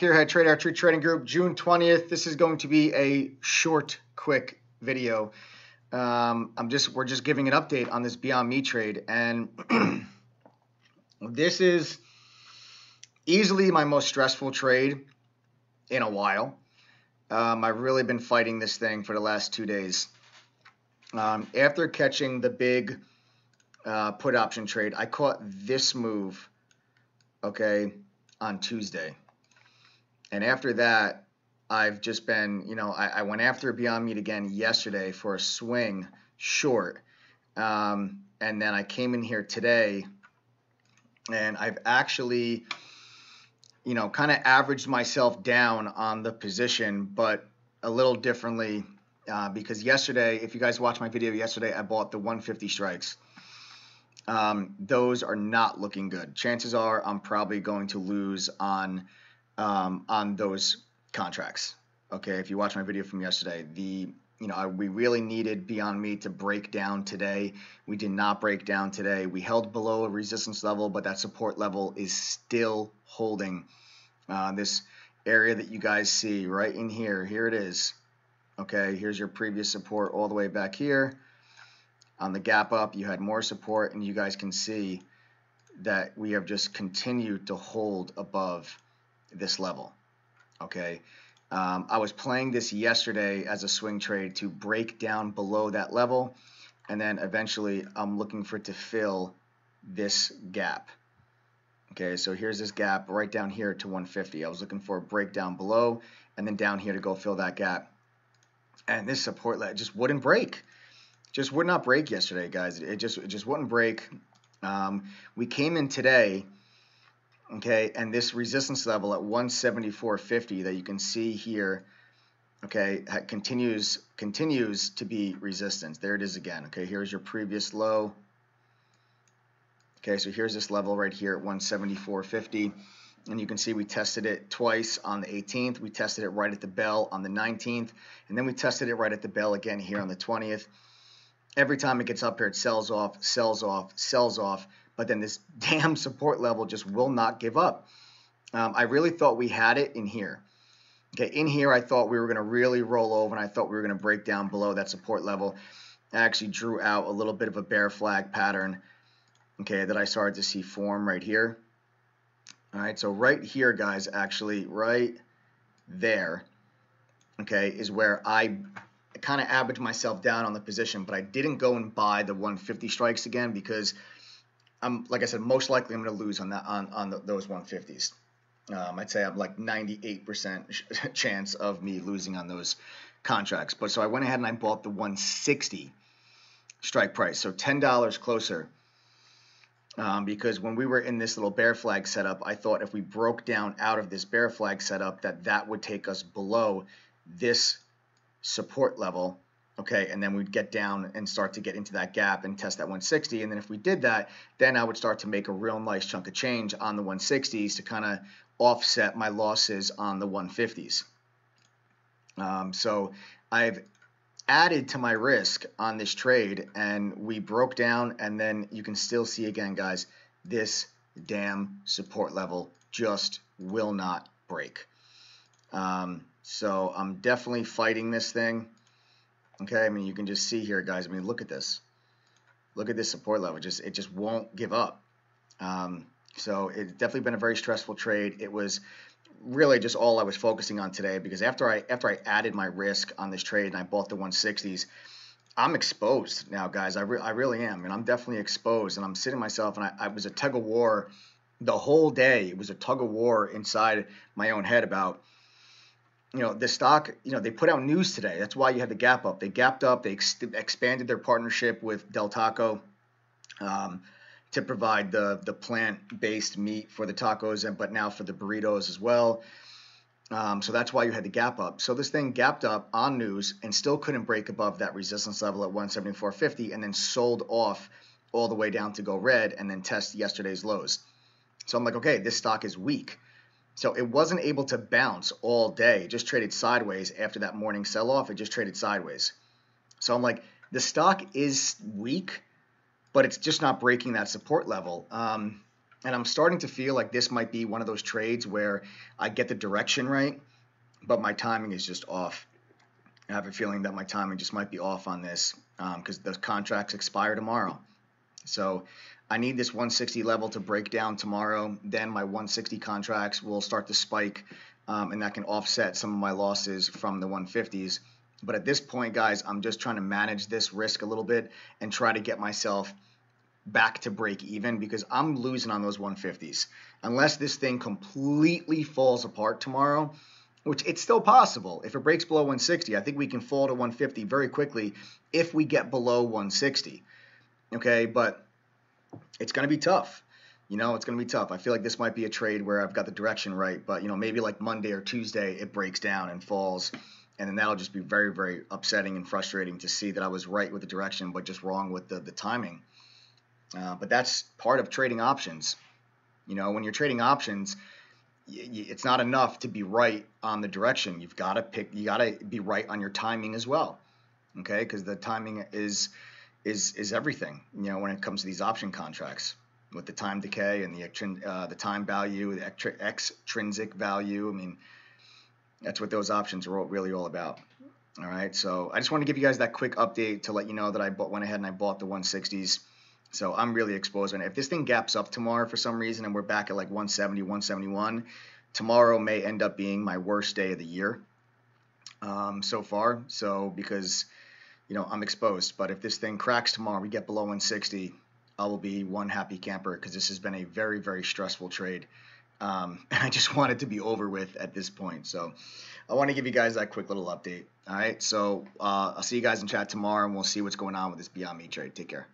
here, head trader at True Trading Group, June 20th. This is going to be a short, quick video. We're just giving an update on this Beyond Meat trade, and this is easily my most stressful trade in a while. I've really been fighting this thing for the last 2 days. After catching the big put option trade, I caught this move, okay, on Tuesday. And after that, I've just been, you know, I went after Beyond Meat again yesterday for a swing short. And then I came in here today, and I've actually, you know, kind of averaged myself down on the position, but a little differently. Because yesterday, if you guys watched my video yesterday, I bought the 150 strikes. Those are not looking good. Chances are I'm probably going to lose on those contracts. Okay, if you watch my video from yesterday, we really needed Beyond Meat to break down today. We did not break down today. We held below a resistance level, but that support level is still holding. This area that you guys see right in here, here it is. Okay, here's your previous support all the way back here. On the gap up, you had more support, and you guys can see that we have just continued to hold above this level. Okay, I was playing this yesterday as a swing trade to break down below that level, and then eventually I'm looking for it to fill this gap. Okay, so here's this gap right down here to 150. I was looking for a breakdown below, and then down here to go fill that gap. And this support just wouldn't break. Just would not break yesterday, guys. It just wouldn't break. We came in today, okay, and this resistance level at 174.50 that you can see here, okay, continues to be resistance. There it is again. Okay, here's your previous low. Okay, so here's this level right here at 174.50. And you can see we tested it twice on the 18th. We tested it right at the bell on the 19th. And then we tested it right at the bell again here on the 20th. Every time it gets up here, it sells off, sells off, sells off. But then this damn support level just will not give up. I really thought we had it in here. Okay, in here I thought we were going to really roll over, and I thought we were going to break down below that support level. I actually drew out a little bit of a bear flag pattern, okay, that I started to see form right here. All right, so right here, guys, actually right there, okay, is where I kind of averaged myself down on the position, but I didn't go and buy the 150 strikes again because I'm, like I said, most likely I'm going to lose on that on those 150s. I'd say I'm like 98% chance of me losing on those contracts. But so I went ahead and I bought the 160 strike price, so $10 closer. Because when we were in this little bear flag setup, I thought if we broke down out of this bear flag setup, that would take us below this support level, okay, and then we'd get down and start to get into that gap and test that 160, and then if we did that, then I would start to make a real nice chunk of change on the 160s to kind of offset my losses on the 150s. So I've added to my risk on this trade, and we broke down, and then you can still see again, guys, this damn support level just will not break. So I'm definitely fighting this thing. Okay, I mean, you can just see here, guys, I mean, look at this. Look at this support level. It just won't give up. So it's definitely been a very stressful trade. It was really just all I was focusing on today, because after I added my risk on this trade and I bought the 160s, I'm exposed now, guys. I really am, and I'm definitely exposed, and I'm sitting myself, and I was a tug of war the whole day. It was a tug of war inside my own head about, you know, the stock, you know, they put out news today. That's why you had the gap up. They gapped up. They expanded their partnership with Del Taco, to provide the plant-based meat for the tacos, and but now for the burritos as well. So that's why you had the gap up. So this thing gapped up on news and still couldn't break above that resistance level at 174.50, and then sold off all the way down to go red and then test yesterday's lows. So I'm like, okay, this stock is weak. So it wasn't able to bounce all day. It just traded sideways after that morning sell-off. It just traded sideways. So I'm like, the stock is weak, but it's just not breaking that support level. And I'm starting to feel like this might be one of those trades where I get the direction right, but my timing is just off. I have a feeling that my timing just might be off on this because the contracts expire tomorrow. So I need this 160 level to break down tomorrow. Then my 160 contracts will start to spike, and that can offset some of my losses from the 150s. But at this point, guys, I'm just trying to manage this risk a little bit and try to get myself back to break even, because I'm losing on those 150s. Unless this thing completely falls apart tomorrow, which it's still possible. If it breaks below 160, I think we can fall to 150 very quickly if we get below 160. Okay, but it's going to be tough. You know, it's going to be tough. I feel like this might be a trade where I've got the direction right, but, you know, maybe like Monday or Tuesday it breaks down and falls, and then that'll just be very, very upsetting and frustrating to see that I was right with the direction but just wrong with the timing. But that's part of trading options. You know, when you're trading options, it's not enough to be right on the direction. You've got to pick. You got to be right on your timing as well. Okay, because the timing is everything. You know, when it comes to these option contracts, with the time decay and the time value, the extrinsic value. I mean, that's what those options are really all about. All right. So I just want to give you guys that quick update to let you know that I went ahead and I bought the 160s. So I'm really exposed right now. If this thing gaps up tomorrow for some reason and we're back at like 170, 171, tomorrow may end up being my worst day of the year so far. So because, you know, I'm exposed. But if this thing cracks tomorrow, we get below 160, I will be one happy camper, because this has been a very, very stressful trade. And I just want it to be over with at this point. So I want to give you guys that quick little update. All right. So I'll see you guys in chat tomorrow, and we'll see what's going on with this Beyond Meat trade. Take care.